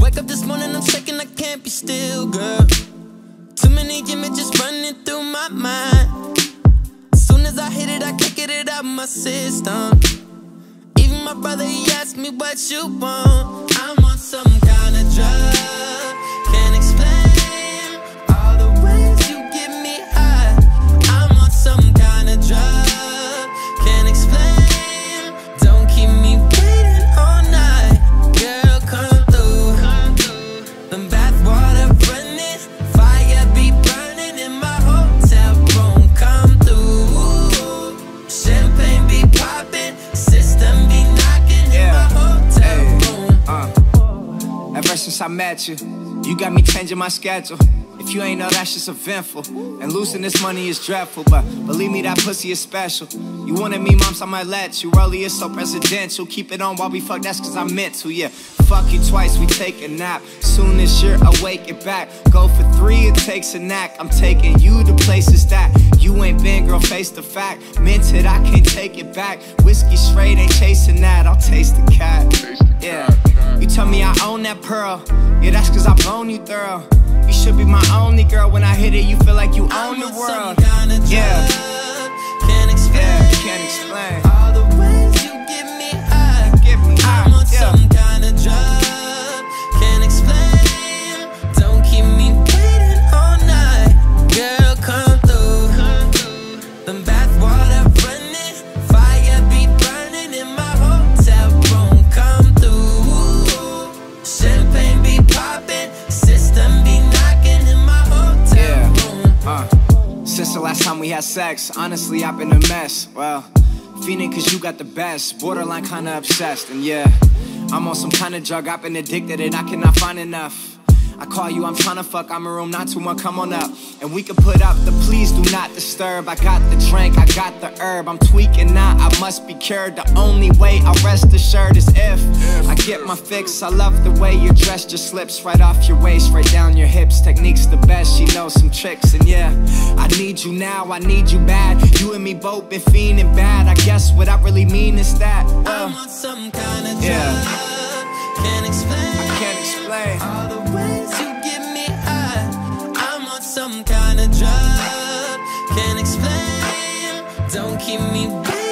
Wake up this morning, I'm shaking, I can't be still, girl. Too many images running through my mind. As soon as I hit it, I can't get it out my system. Even my brother, he asked me what you want. I'm on some kind of drug. Can't explain all the ways you get me high. I'm on some kind of drug. Can't explain. Don't keep me waiting all night. Girl, come through. The bathwater running, fire be burning in my hotel room. Come through. Champagne be popping, system be knocking in my hotel room. Ever since I met you, you got me changing my schedule. If you ain't know, that's just eventful. And losing this money is dreadful, but believe me, that pussy is special. You wanted me, moms, I might let you. Rollie is so presidential. Keep it on while we fuck, that's cause I meant to, yeah. Fuck you twice, we take a nap. Soon as you're awake, it back. Go for three, it takes a knack. I'm taking you to places that you ain't been, girl, face the fact. Meant it, I can't take it back. Whiskey straight, ain't chasing that. I'll taste the cat, yeah. You tell me I own that pearl. Yeah, that's cause I blown you thorough. You should be my only girl. When I hit it, you feel like you own the world. Yeah, can't explain. Yeah, can't explain all the ways you give me high. I'm on some kind of drug. Can't explain. Don't keep me waiting all night. Girl, come through. The bathwater running, fire be burning in my hotel room. Come through. Champagne be popping, system be knocking in my hotel room. Since the last time we had sex, honestly, I've been a mess. Well, feeling cause you got the best. Borderline kinda obsessed, and yeah, I'm on some kind of drug. I've been addicted and I cannot find enough. I call you, I'm tryna fuck. I'm in room 921, come on up. And we can put up the please do not disturb. I got the drink, I got the herb. I'm tweaking out, I must be cured. The only way I rest assured is if I get my fix. I love the way you're dressed, your slips right off your waist, right down your hips. Technique's the best, she knows some tricks. And yeah, I need you now, I need you bad. You and me both been fiending bad. I guess what I really mean is that I'm on some kind of drug. Can't explain. I can't explain all the ways you get me high. I'm on some kind of drug. Can't explain. Don't keep me back.